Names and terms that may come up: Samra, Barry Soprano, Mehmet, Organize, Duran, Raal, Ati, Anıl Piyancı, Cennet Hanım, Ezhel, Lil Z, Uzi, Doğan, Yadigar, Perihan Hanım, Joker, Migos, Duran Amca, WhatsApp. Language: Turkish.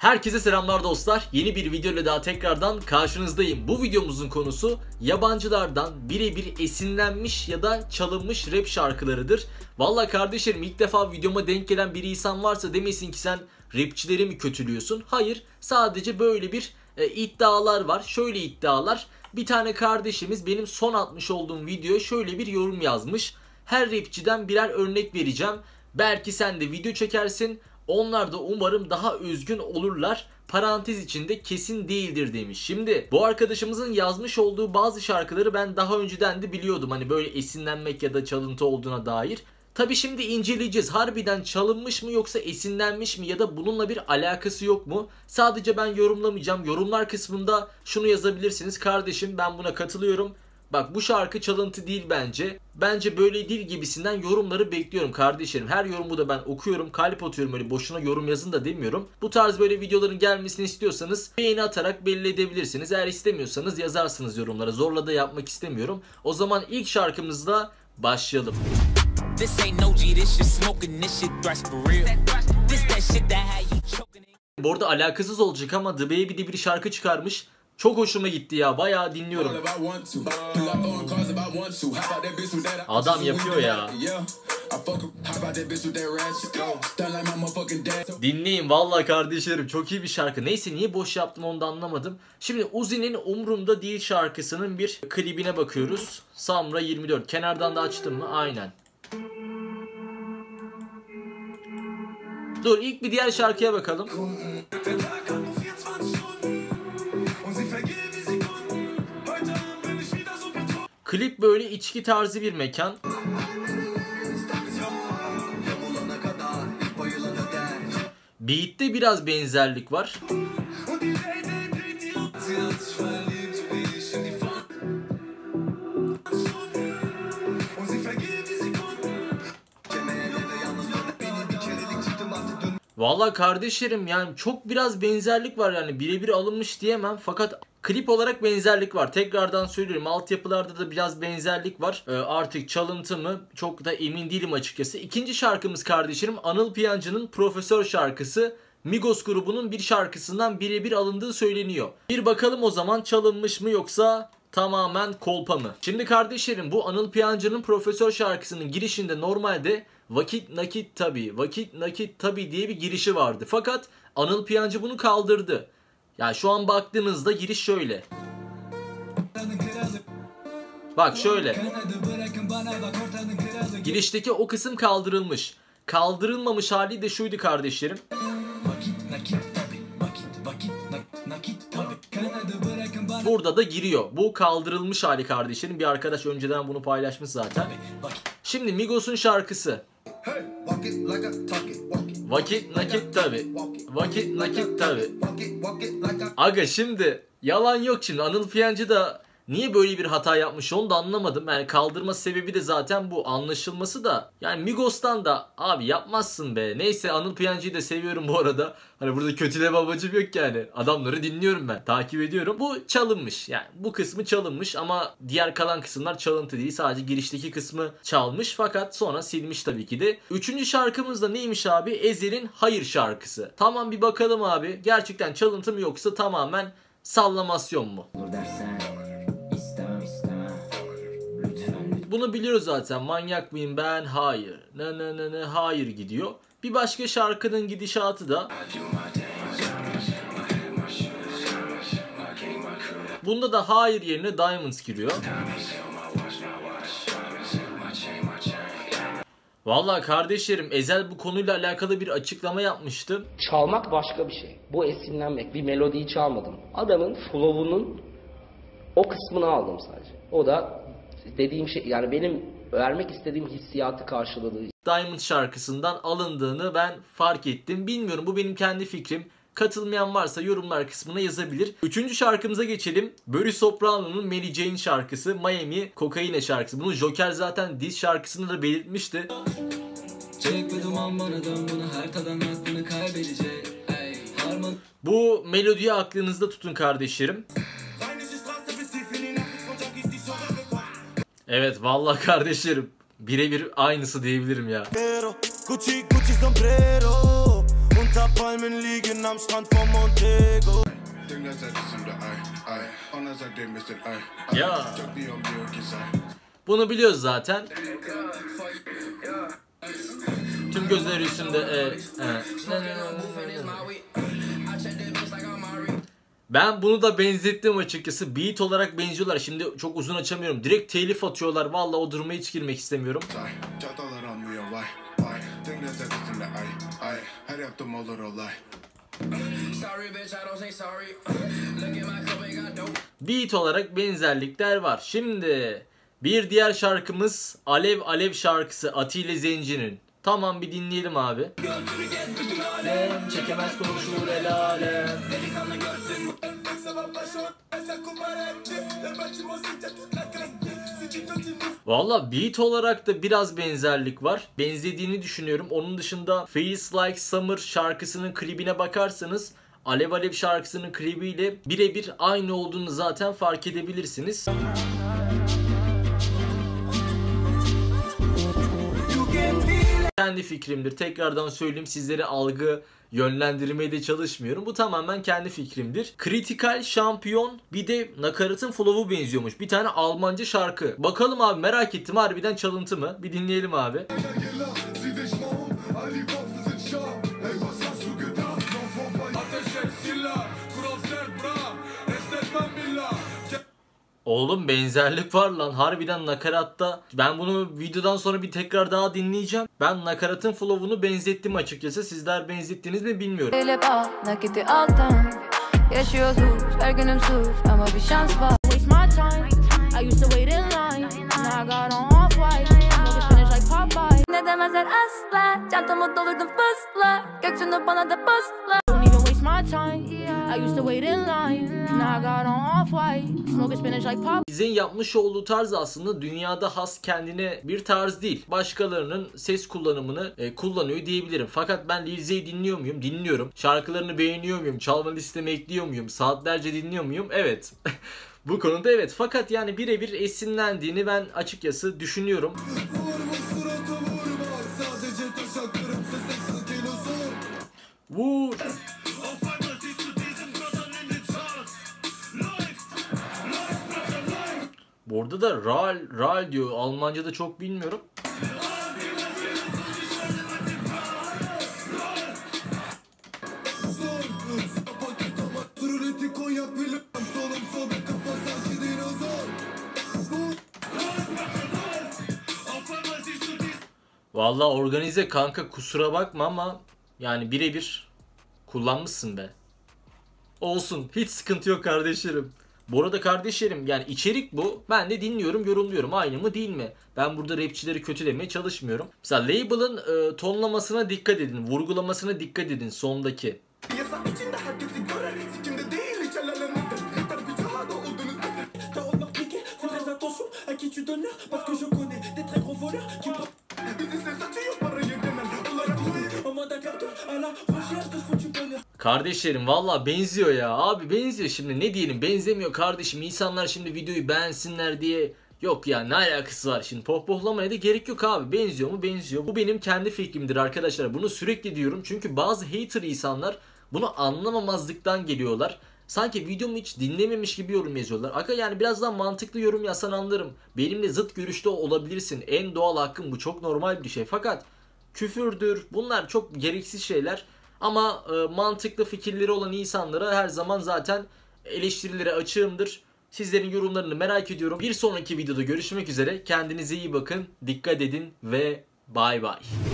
Herkese selamlar dostlar. Yeni bir video ile daha tekrardan karşınızdayım. Bu videomuzun konusu yabancılardan birebir esinlenmiş ya da çalınmış rap şarkılarıdır. Valla kardeşlerim, ilk defa videoma denk gelen bir insan varsa demesin ki sen rapçileri mi kötülüyorsun? Hayır, sadece böyle bir iddialar var. Şöyle iddialar. Bir tane kardeşimiz benim son atmış olduğum videoya şöyle bir yorum yazmış. Her rapçiden birer örnek vereceğim. Belki sen de video çekersin. Onlar da umarım daha özgün olurlar. Parantez içinde kesin değildir demiş. Şimdi bu arkadaşımızın yazmış olduğu bazı şarkıları ben daha önceden de biliyordum. Hani böyle esinlenmek ya da çalıntı olduğuna dair. Tabi şimdi inceleyeceğiz. Harbiden çalınmış mı yoksa esinlenmiş mi ya da bununla bir alakası yok mu? Sadece ben yorumlamayacağım. Yorumlar kısmında şunu yazabilirsiniz. Kardeşim ben buna katılıyorum. Bak bu şarkı çalıntı değil bence. Bence böyle değil gibisinden yorumları bekliyorum kardeşlerim. Her yorumu da ben okuyorum. Kalp atıyorum, öyle boşuna yorum yazın da demiyorum. Bu tarz böyle videoların gelmesini istiyorsanız beğeni atarak belli edebilirsiniz. Eğer istemiyorsanız yazarsınız yorumlara. Zorla da yapmak istemiyorum. O zaman ilk şarkımızla başlayalım. Bu arada alakasız olacak ama The Baby'de bir şarkı çıkarmış. Çok hoşuma gitti ya, bayağı dinliyorum. Adam yapıyor ya. Dinleyin vallahi kardeşlerim, çok iyi bir şarkı. Neyse, niye boş yaptım onu da anlamadım. Şimdi Uzi'nin Umrumda Değil şarkısının bir klibine bakıyoruz. Samra 24. Kenardan da açtım mı? Aynen. Dur, ilk bir diğer şarkıya bakalım. Klip böyle içki tarzı bir mekan. Beat'te biraz benzerlik var. Vallahi kardeşlerim yani çok biraz benzerlik var, yani birebir alınmış diyemem fakat klip olarak benzerlik var. Tekrardan söylüyorum, altyapılarda da biraz benzerlik var. Artık çalıntı mı çok da emin değilim açıkçası. İkinci şarkımız kardeşlerim Anıl Piyancı'nın Profesör şarkısı. Migos grubunun bir şarkısından birebir alındığı söyleniyor. Bir bakalım o zaman, çalınmış mı yoksa tamamen kolpa mı? Şimdi kardeşlerim bu Anıl Piyancı'nın Profesör şarkısının girişinde normalde vakit nakit tabi diye bir girişi vardı. Fakat Anıl Piyancı bunu kaldırdı. Ya şu an baktığınızda giriş şöyle. Bak şöyle. Girişteki o kısım kaldırılmış. Kaldırılmamış hali de şuydu kardeşlerim. Burada da giriyor. Bu kaldırılmış hali kardeşlerim. Bir arkadaş önceden bunu paylaşmış zaten. Şimdi Migos'un şarkısı. Vakit nakit tabi. Aga şimdi yalan yok, şimdi Anıl Piyancı da niye böyle bir hata yapmış onu da anlamadım. Yani kaldırma sebebi de zaten bu anlaşılması da. Yani Migos'tan da abi yapmazsın be. Neyse, Anıl Piyancı'yı da seviyorum bu arada. Hani burada kötüleme amacım yok yani. Adamları dinliyorum ben. Takip ediyorum. Bu çalınmış. Yani bu kısmı çalınmış ama diğer kalan kısımlar çalıntı değil. Sadece girişteki kısmı çalmış fakat sonra silmiş tabii ki de. Üçüncü şarkımız da neymiş abi? Ezhel'in Hayır şarkısı. Tamam, bir bakalım abi. Gerçekten çalıntı mı yoksa tamamen sallamasyon mu? Olur dersen. Bunu biliyoruz zaten. Manyak mıyım ben? Hayır. Hayır gidiyor. Bir başka şarkının gidişatı da. Bunda da hayır yerine Diamonds giriyor. Vallahi kardeşlerim Ezhel bu konuyla alakalı bir açıklama yapmıştı. Çalmak başka bir şey. Bu esinlenmek. Bir melodiyi çalmadım. Adamın flow'unun o kısmını aldım sadece. O da dediğim şey, yani benim vermek istediğim hissiyatı karşıladığı. Diamond şarkısından alındığını ben fark ettim. Bilmiyorum, bu benim kendi fikrim. Katılmayan varsa yorumlar kısmına yazabilir. Üçüncü şarkımıza geçelim. Barry Soprano'nun Mary Jane şarkısı, Miami Cocaine şarkısı. Bunu Joker zaten diz şarkısında da belirtmişti. Bu melodiyi aklınızda tutun kardeşlerim. Evet vallahi kardeşlerim birebir aynısı diyebilirim ya. I'm stand for Montego. Ya. Bunu biliyoruz zaten. Tüm gözleri üstünde. Ben bunu da benzettim açıkçası. Beat olarak benziyorlar. Şimdi çok uzun açamıyorum. Direkt telif atıyorlar. Vallahi o duruma hiç girmek istemiyorum. Beat olarak benzerlikler var. Şimdi bir diğer şarkımız Alev Alev şarkısı, Ati ile Zenci'nin. Tamam, bir dinleyelim abi. Valla beat olarak da biraz benzerlik var. Benzediğini düşünüyorum. Onun dışında Feels Like Summer şarkısının klibine bakarsanız Alev Alev şarkısının klibiyle birebir aynı olduğunu zaten fark edebilirsiniz. Kendi fikrimdir. Tekrardan söyleyeyim, sizlere algı yönlendirmeye de çalışmıyorum. Bu tamamen kendi fikrimdir. Critical, Şampiyon, bir de Nakarat'ın flow'u benziyormuş. Bir tane Almanca şarkı. Bakalım abi, merak ettim. Harbiden çalıntı mı? Bir dinleyelim abi. Oğlum benzerlik var lan. Harbiden Nakarat'ta. Ben bunu videodan sonra bir tekrar daha dinleyeceğim. Ben Nakarat'ın flow'unu benzettim açıkçası. Sizler benzettiniz mi bilmiyorum. Ne demezler asla. Çantamı doldurdum fısla. Göksünü bana da fısla. Bize yapmış olduğu tarz aslında dünyada has kendine bir tarz değil. Başkalarının ses kullanımını kullanıyor diyebilirim. Fakat ben Lil Z'yi dinliyor muyum? Dinliyorum. Şarkılarını beğeniyor muyum? Çalma listeme ekliyor muyum? Saatlerce dinliyor muyum? Evet. Bu konuda evet. Fakat yani birebir esinlendiğini ben açıkçası düşünüyorum. Bu... Burada da Raal diyor. Almanca'da çok bilmiyorum. Vallahi Organize kanka, kusura bakma ama yani birebir kullanmışsın be. Olsun, hiç sıkıntı yok kardeşlerim. Bu arada kardeşlerim, yani içerik bu. Ben de dinliyorum, yorumluyorum. Aynı mı değil mi? Ben burada rapçileri kötülemeye çalışmıyorum. Mesela label'ın tonlamasına dikkat edin. Vurgulamasına dikkat edin sondaki. Kardeşlerim valla benziyor ya. Abi benziyor, şimdi ne diyelim, benzemiyor kardeşim. İnsanlar şimdi videoyu beğensinler diye. Yok ya, ne alakası var şimdi, pohpohlamaya da gerek yok abi. Benziyor mu? Benziyor. Bu benim kendi fikrimdir arkadaşlar. Bunu sürekli diyorum çünkü bazı hater insanlar bunu anlamamazlıktan geliyorlar. Sanki videomu hiç dinlememiş gibi yorum yazıyorlar. Aga yani biraz daha mantıklı yorum yazsan anlarım. Benimle zıt görüşte olabilirsin. En doğal hakkım bu, çok normal bir şey. Fakat küfürdür, bunlar çok gereksiz şeyler. Ama mantıklı fikirleri olan insanlara her zaman zaten eleştirilere açığımdır. Sizlerin yorumlarını merak ediyorum. Bir sonraki videoda görüşmek üzere. Kendinize iyi bakın, dikkat edin ve bay bay.